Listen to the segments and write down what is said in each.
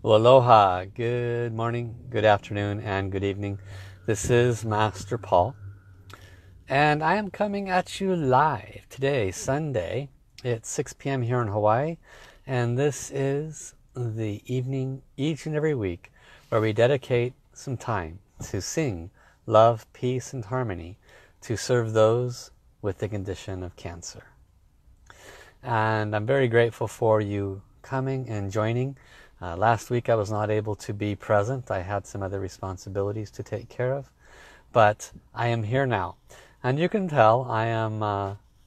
Well, aloha, good morning, good afternoon, and good evening. This is Master Paul, and I am coming at you live today, Sunday. It's 6 p.m. here in Hawaii, and this is the evening each and every week where we dedicate some time to sing love, peace, and harmony to serve those with the condition of cancer. And I'm very grateful for you coming and joining. Last week I was not able to be present. I had some other responsibilities to take care of, but I am here now. And you can tell I am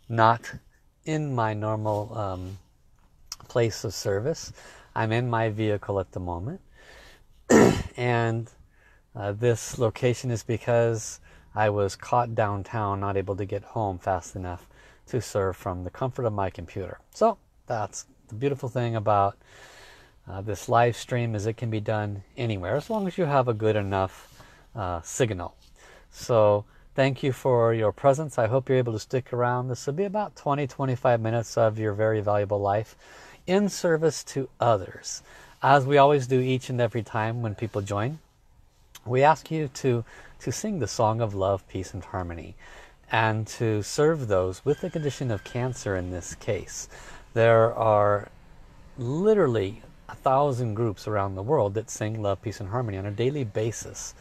not in my normal place of service. I'm in my vehicle at the moment. And this location is because I was caught downtown, not able to get home fast enough to serve from the comfort of my computer. So that's the beautiful thing about this live stream, is it can be done anywhere as long as you have a good enough signal. So thank you for your presence. I hope you're able to stick around. This will be about 20-25 minutes of your very valuable life in service to others. As we always do each and every time when people join, we ask you to sing the song of love, peace, and harmony, and to serve those with the condition of cancer. In this case, there are literally 1,000 groups around the world that sing love, peace, and harmony on a daily basis.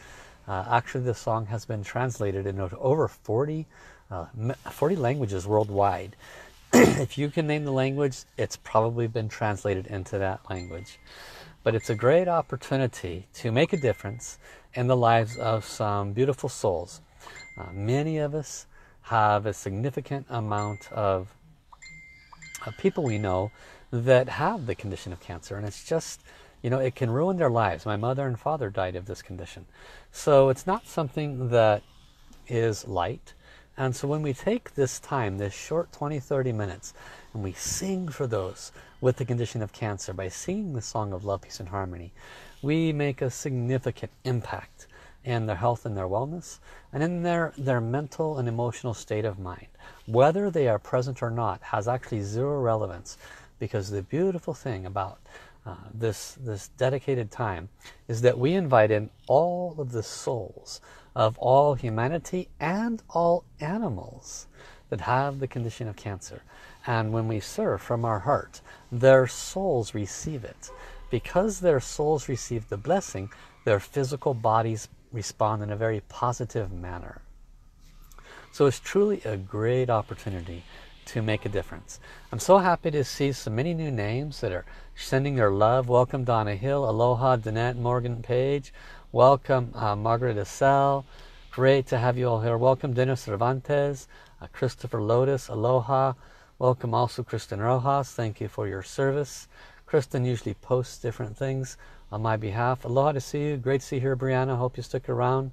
Actually, this song has been translated into over 40 languages worldwide. If you can name the language, it's probably been translated into that language. But it's a great opportunity to make a difference in the lives of some beautiful souls. Many of us have a significant amount of people we know that have the condition of cancer, and it's just, you know, it can ruin their lives. My mother and father died of this condition. So it's not something that is light. And so when we take this time, this short 20-30 minutes, and we sing for those with the condition of cancer by singing the song of love, peace, and harmony, we make a significant impact in their health and their wellness, and in their mental and emotional state of mind. Whether they are present or not has actually zero relevance, because the beautiful thing about this dedicated time is that we invite in all of the souls of all humanity and all animals that have the condition of cancer. And when we serve from our heart, their souls receive it. Because their souls receive the blessing, their physical bodies respond in a very positive manner. So it's truly a great opportunity to make a difference. I'm so happy to see so many new names that are sending their love. Welcome Donna Hill, aloha Danette Morgan Page, welcome Margaret Assell, great to have you all here. Welcome Dennis Cervantes, Christopher Lotus, aloha. Welcome also Kristen Rojas, thank you for your service. Kristen usually posts different things on my behalf. Aloha to see you, great to see you here Brianna, hope you stick around.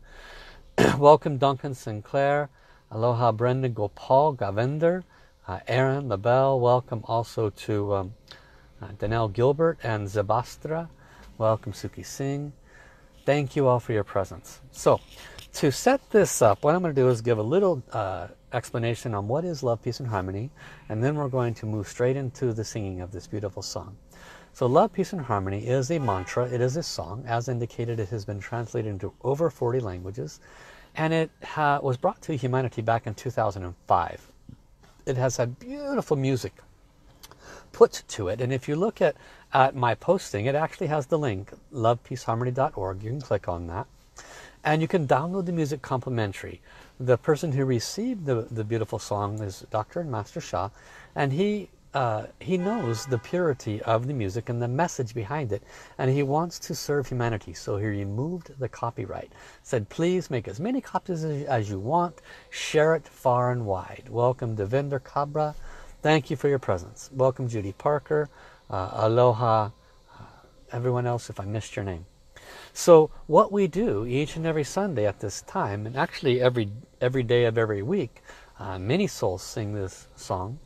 Welcome Duncan Sinclair, aloha Brenda Gopal Gavender, Aaron LaBelle, welcome also to Danelle Gilbert and Zabastra. Welcome Suki Singh. Thank you all for your presence. So to set this up, what I'm going to do is give a little explanation on what is love, peace, and harmony, and then we're going to move straight into the singing of this beautiful song. So love, peace, and harmony is a mantra. It is a song. As indicated, it has been translated into over 40 languages, and it was brought to humanity back in 2005. It has had beautiful music put to it. And if you look at my posting, it actually has the link, lovepeaceharmony.org. You can click on that. And you can download the music complimentary. The person who received the beautiful song is Dr. and Master Sha. And he knows the purity of the music and the message behind it, and he wants to serve humanity. So he removed the copyright, said please make as many copies as you want, share it far and wide. Welcome Devinder Kabra, thank you for your presence. Welcome Judy Parker, aloha everyone else if I missed your name. So what we do each and every Sunday at this time, and actually every day of every week, many souls sing this song.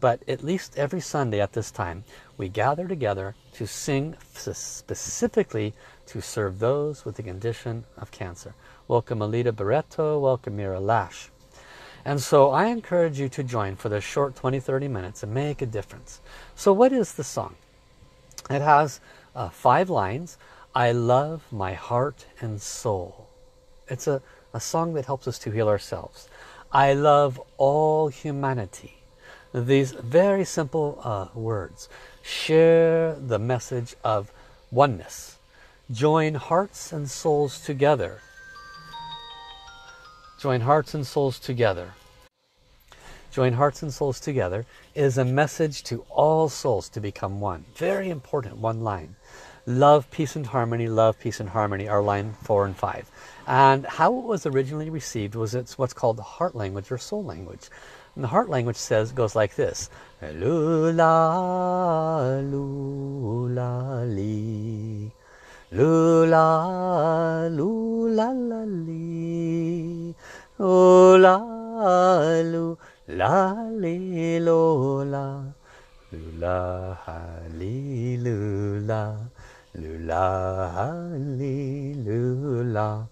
But at least every Sunday at this time, we gather together to sing specifically to serve those with the condition of cancer. Welcome Alita Barreto, welcome Mira Lash. And so I encourage you to join for the short 20-30 minutes and make a difference. So what is the song? It has 5 lines. I love my heart and soul. It's a song that helps us to heal ourselves. I love all humanity. These very simple words share the message of oneness. Join hearts and souls together. Join hearts and souls together. Join hearts and souls together is a message to all souls to become one. Very important one line. Love, peace, and harmony. Love, peace, and harmony are line 4 and 5. And how it was originally received was it's what's called the heart language or soul language. And the heart language goes like this: lula lula li, lula lula li lula, lula li lula, lula li lula.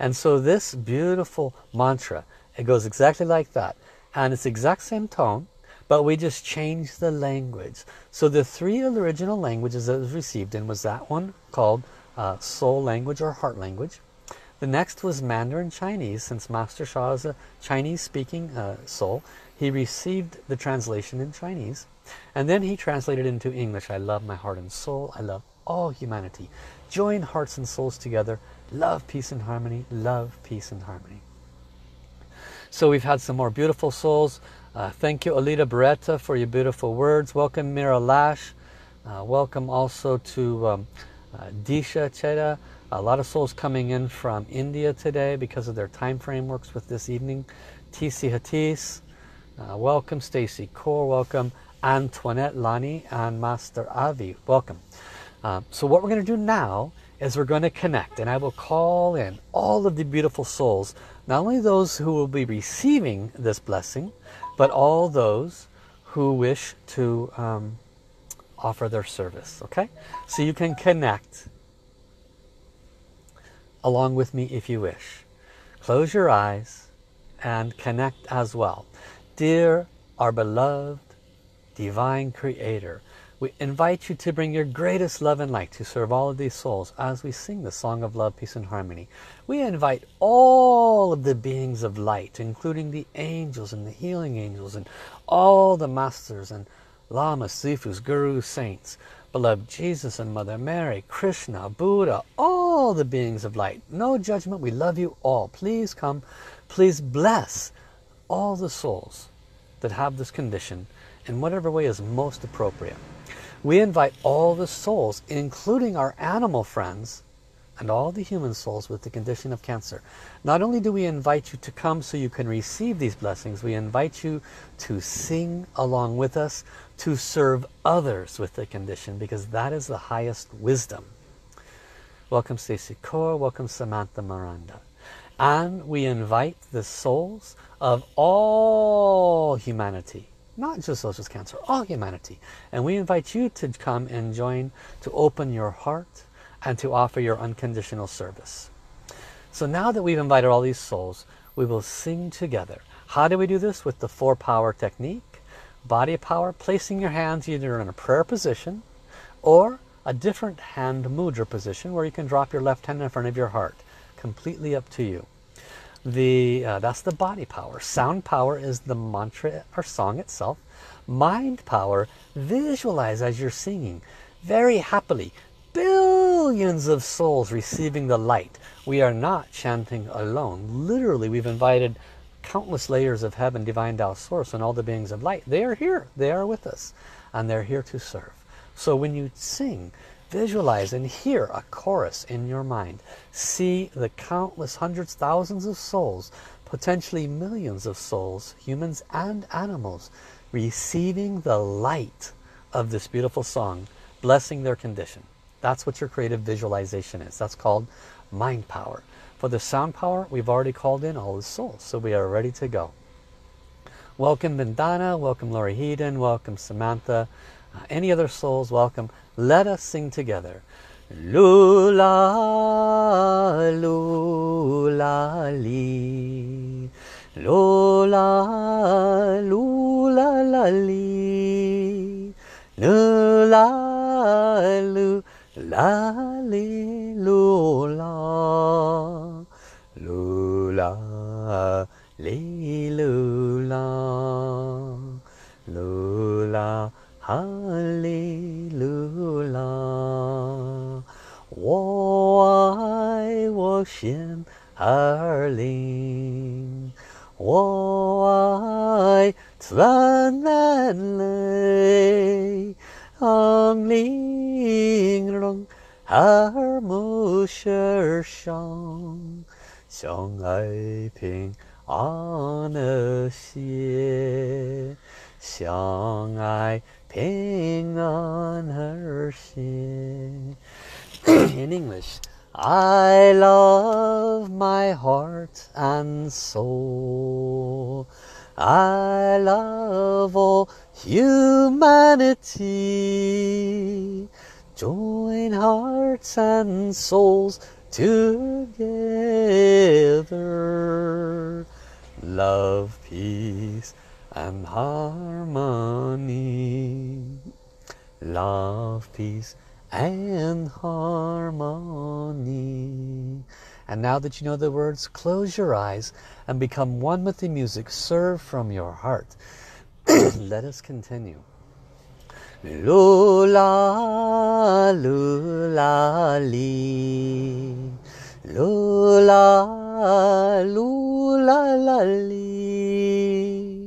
And so this beautiful mantra, it goes exactly like that. And it's the exact same tone, but we just changed the language. So the 3 original languages that was received in was that one called soul language or heart language. The next was Mandarin Chinese. Since Master Sha is a Chinese-speaking soul, he received the translation in Chinese. And then he translated it into English. I love my heart and soul. I love all humanity. Join hearts and souls together. Love, peace, and harmony. Love, peace, and harmony. So we've had some more beautiful souls. Thank you, Alita Beretta, for your beautiful words. Welcome, Mira Lash. Welcome also to Disha Cheda. A lot of souls coming in from India today because of their time frameworks with this evening. TC Hatis, welcome. Stacy Kaur, welcome. Antoinette Lani and Master Avi, welcome. So what we're going to do now is we're going to connect, and I will call in all of the beautiful souls, not only those who will be receiving this blessing, but all those who wish to offer their service, okay? So you can connect along with me if you wish. Close your eyes and connect as well. Dear our beloved Divine Creator, we invite you to bring your greatest love and light to serve all of these souls as we sing the song of love, peace, and harmony. We invite all of the beings of light, including the angels and the healing angels and all the masters and lamas, sifus, gurus, saints, beloved Jesus and Mother Mary, Krishna, Buddha, all the beings of light. No judgment, we love you all. Please come, please bless all the souls that have this condition in whatever way is most appropriate. We invite all the souls, including our animal friends and all the human souls with the condition of cancer. Not only do we invite you to come so you can receive these blessings, we invite you to sing along with us, to serve others with the condition, because that is the highest wisdom. Welcome Stacy Kaur, welcome Samantha Miranda. And we invite the souls of all humanity, not just those with cancer, all humanity. And we invite you to come and join, to open your heart and to offer your unconditional service. So now that we've invited all these souls, we will sing together. How do we do this? With the 4 power technique, body power, placing your hands either in a prayer position or a different hand mudra position where you can drop your left hand in front of your heart. Completely up to you. That's the body power. Sound power is the mantra or song itself. Mind power, visualize as you're singing. Very happily, billions of souls receiving the light. We are not chanting alone. Literally, we've invited countless layers of heaven, divine Tao source, and all the beings of light. They are here. They are with us. And they're here to serve. So when you sing, visualize and hear a chorus in your mind. See the countless hundreds, thousands of souls, potentially millions of souls, humans and animals, receiving the light of this beautiful song, blessing their condition. That's what your creative visualization is. That's called mind power. For the sound power, we've already called in all the souls, so we are ready to go. Welcome Vandana, welcome Lori Heaton, welcome Samantha, any other souls, welcome. Let us sing together. Lula, lula, li. Lula, lula, la, li. Lula, lula, La li lu la, lu la li lu la, lu la ha li lu la. 我爱我心儿灵， 我爱自然人类， 安宁容而不受伤， 相爱平安而谐， 相爱平安而谐。 In English, I love my heart and soul. I love all humanity. Join hearts and souls together. Love, peace, and harmony. Love, peace, and harmony. And now that you know the words, close your eyes and become one with the music. Serve from your heart. Let us continue. Lula, lula, li. Lula, lula, la, li.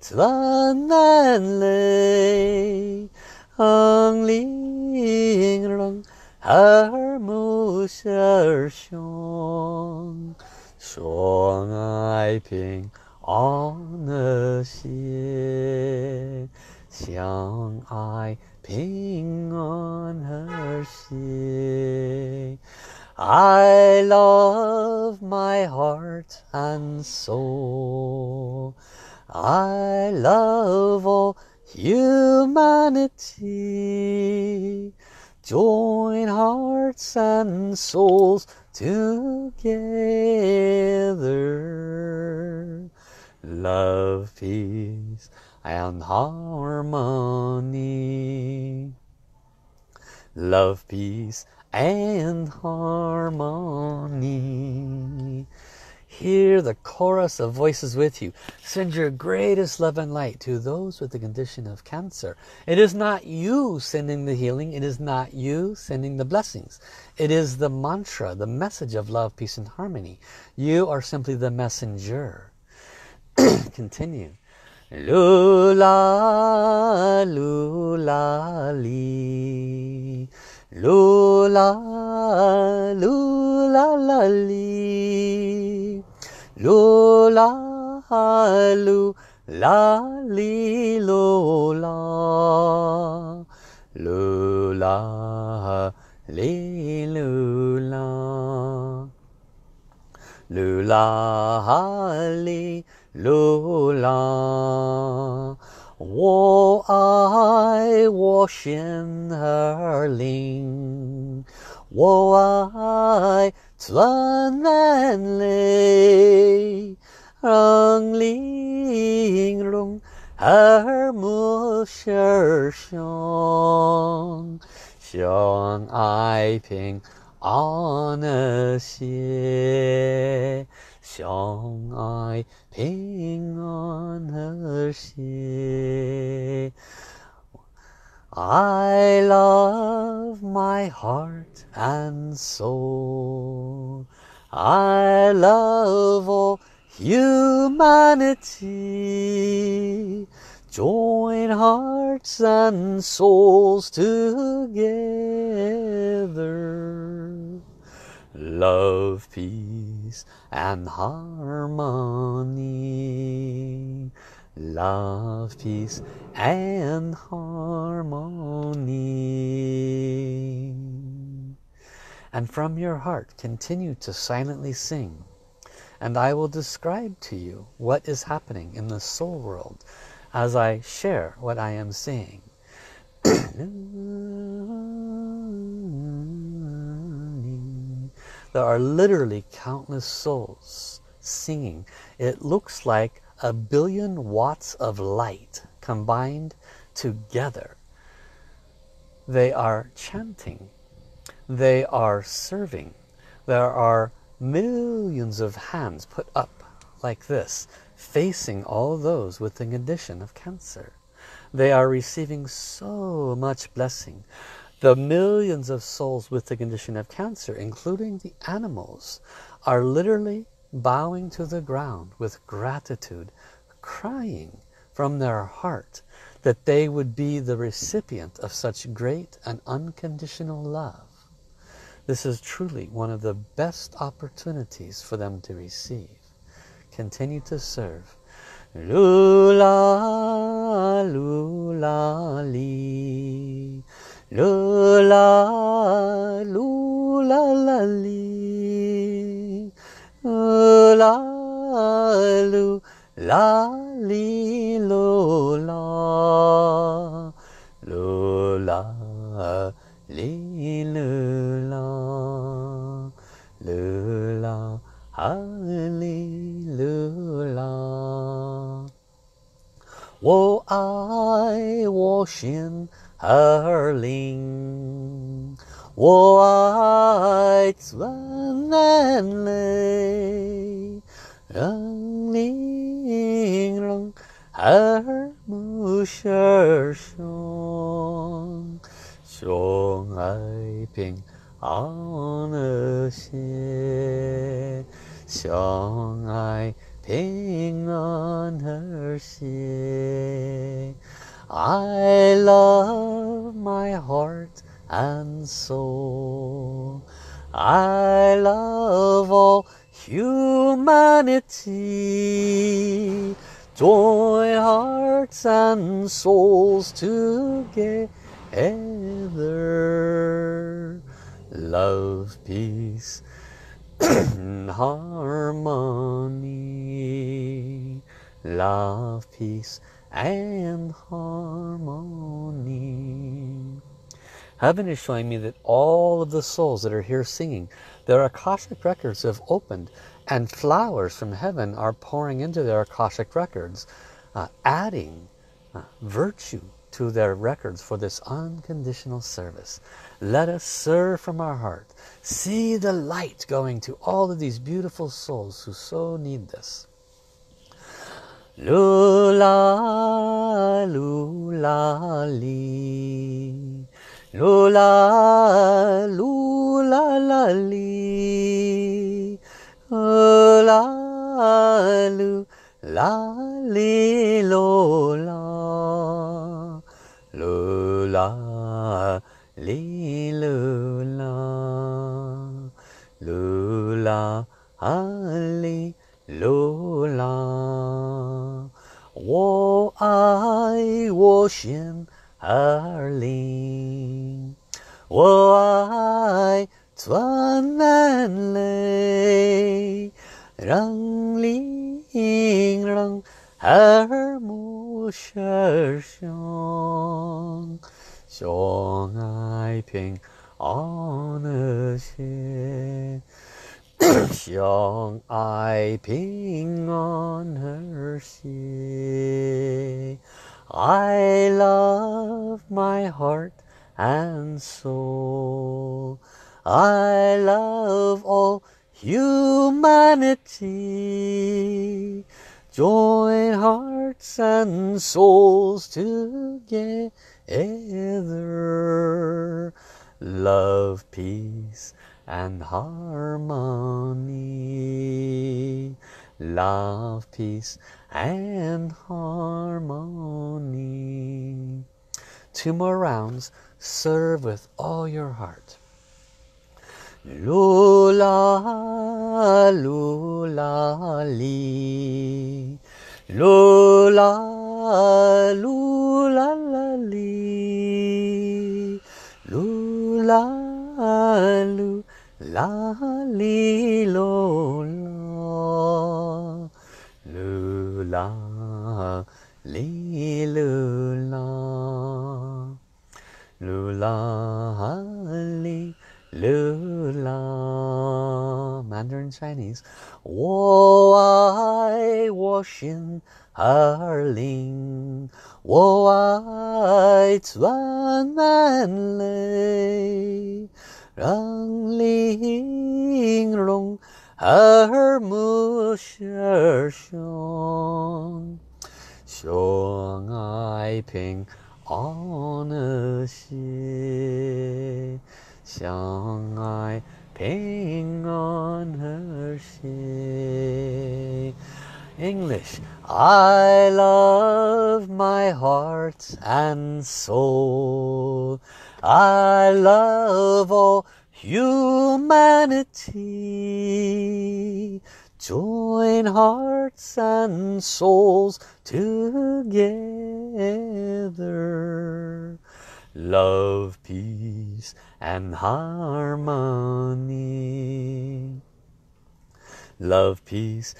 自然人类， 安宁容而不受伤，相爱平安而谐，相爱平安而谐。 I love my heart and soul. I love all humanity. Join hearts and souls together. Love, peace, and harmony. Love, peace, and harmony. Hear the chorus of voices with you. Send your greatest love and light to those with the condition of cancer. It is not you sending the healing. It is not you sending the blessings. It is the mantra, the message of love, peace, and harmony. You are simply the messenger. Continue. Lula, lula, li. Lula, lula, la, li. Lula, lula, li, lula. Lula, li, lula. Lula, li, lula. 我爱我心儿灵， 我爱自然人类， 安宁容而不受伤， 相爱平安而谐， 相爱平安而谐。 I love my heart and soul. I love all humanity. Join hearts and souls together. Love, peace, and harmony. Love, peace, and harmony. and from your heart continue to silently sing, and I will describe to you what is happening in the soul world as I share what I am seeing. There are literally countless souls singing. It looks like 1 billion watts of light combined together. They are chanting. They are serving. There are millions of hands put up like this, facing all those with the condition of cancer. They are receiving so much blessing. The millions of souls with the condition of cancer, including the animals, are literally bowing to the ground with gratitude, crying from their heart that they would be the recipient of such great and unconditional love. This is truly one of the best opportunities for them to receive. Continue to serve. Lula, lula, li. Lula, lula, la, li. Lula, lula, li, lula. Lula, li, lula. Lula, hallelujah. Wo ai wo xin er ling. Wo ai zuan nan lei. Rang ling rong er mu shi shong. Shong ai ping on a xie. Shong ai ping on her xie. I love my heart and soul. I love all humanity. Join hearts and souls together. Love, peace, harmony. Love, peace, and harmony. Heaven is showing me that all of the souls that are here singing, their Akashic records have opened, and flowers from heaven are pouring into their Akashic records, adding virtue to their records for this unconditional service. Let us serve from our heart. See the light going to all of these beautiful souls who so need this. Lula, lula, li. Lula, lula, la, li. Lula, lula, li, lula. Lula, li, lula. Lula, li, lula. Wo ai wo xin er ling. Wo ai zuan nan lei. Rang ling rang er mu shi shong. Shong ai ping on a xie. Shong ai ping on her xie. I love my heart and soul. I love all humanity. Join hearts and souls together. Love, peace, and harmony. Love, peace, and harmony. 2 more rounds. Serve with all your heart. Lula, lula, li. Lula, lula, la, li. Lula, lula, la li lo la, lu la li lu la, lu la li lu la. Mandarin Chinese. Wo ai wo xin er ling, wo ai zuan man lei. Rang ling rong her mu shi shong, shong ai ping on a shi, shong ai ping on her shi. English. I love my heart and soul. I love all humanity. Join hearts and souls together. Love, peace, and harmony. Love, peace,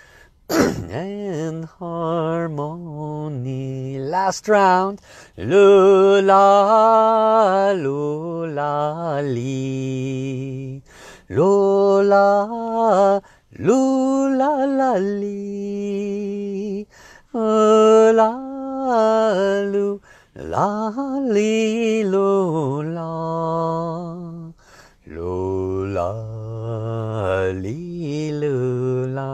and harmony. Last round. Lu la li, lu la li, la lu la li lu la li lu la.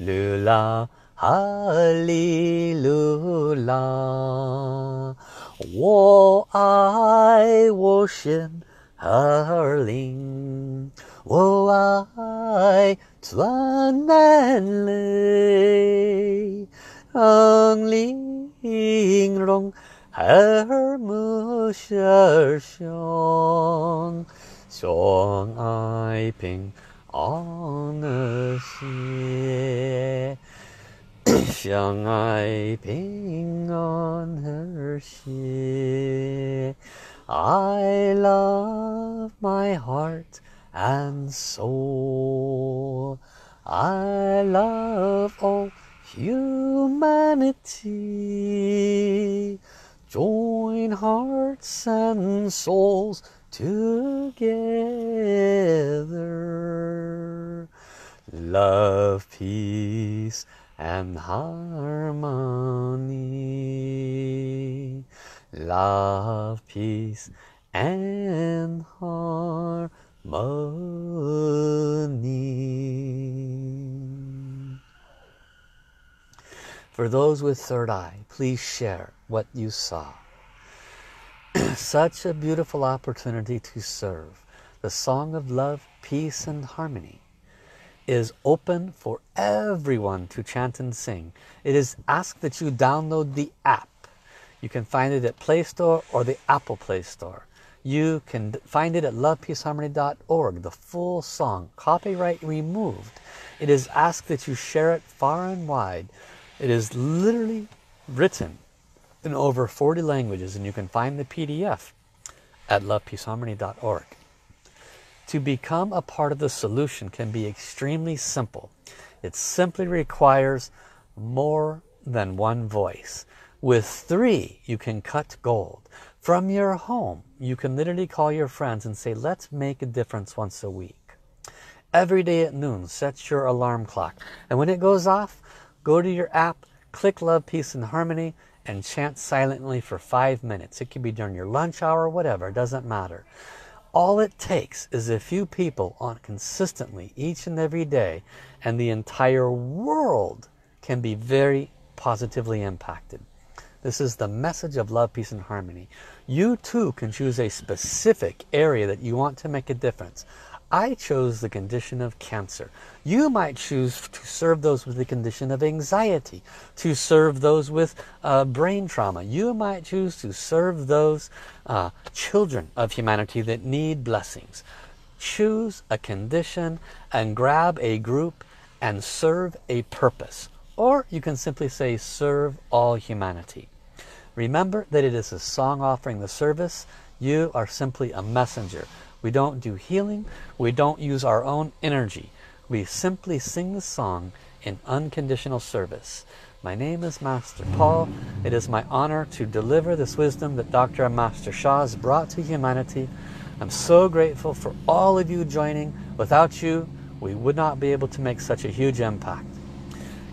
Lula, hallelujah. Wo ai wo shen er ling, wo ai zuan nan lei, ang ling rong her mu shi shong, shong ai ping on a she, shang I ping on her she. I love my heart and soul. I love all humanity. Join hearts and souls together. Love, peace, and harmony. Love, peace, and harmony. For those with third eye, please share what you saw. Such a beautiful opportunity to serve. The Song of Love, Peace and Harmony is open for everyone to chant and sing. It is asked that you download the app. You can find it at Play Store or the Apple Play Store. You can find it at lovepeaceharmony.org, the full song, copyright removed. It is asked that you share it far and wide. It is literally written in over 40 languages, and you can find the PDF at lovepeaceharmony.org. To become a part of the solution can be extremely simple. It simply requires more than one voice. With 3, you can cut gold. From your home, you can literally call your friends and say, let's make a difference once a week. Every day at noon, set your alarm clock. And when it goes off, go to your app, click Love, Peace, and Harmony, and chant silently for 5 minutes. It can be during your lunch hour, whatever, it doesn't matter. All it takes is a few people on consistently each and every day, and the entire world can be very positively impacted. This is the message of Love, Peace, and Harmony. You too can choose a specific area that you want to make a difference. I chose the condition of cancer. You might choose to serve those with the condition of anxiety, to serve those with brain trauma. You might choose to serve those children of humanity that need blessings. Choose a condition and grab a group and serve a purpose. Or you can simply say, serve all humanity. Remember that it is a song offering the service. You are simply a messenger. We don't do healing. We don't use our own energy. We simply sing the song in unconditional service. My name is Master Paul. It is my honor to deliver this wisdom that Dr. and Master Sha has brought to humanity. I'm so grateful for all of you joining. Without you, we would not be able to make such a huge impact.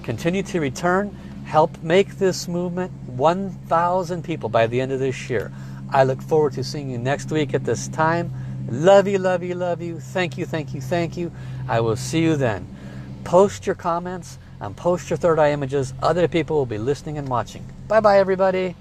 Continue to return. Help make this movement 1,000 people by the end of this year. I look forward to seeing you next week at this time. Love you, love you, love you. Thank you, thank you, thank you. I will see you then. Post your comments and post your third eye images. Other people will be listening and watching. Bye-bye, everybody.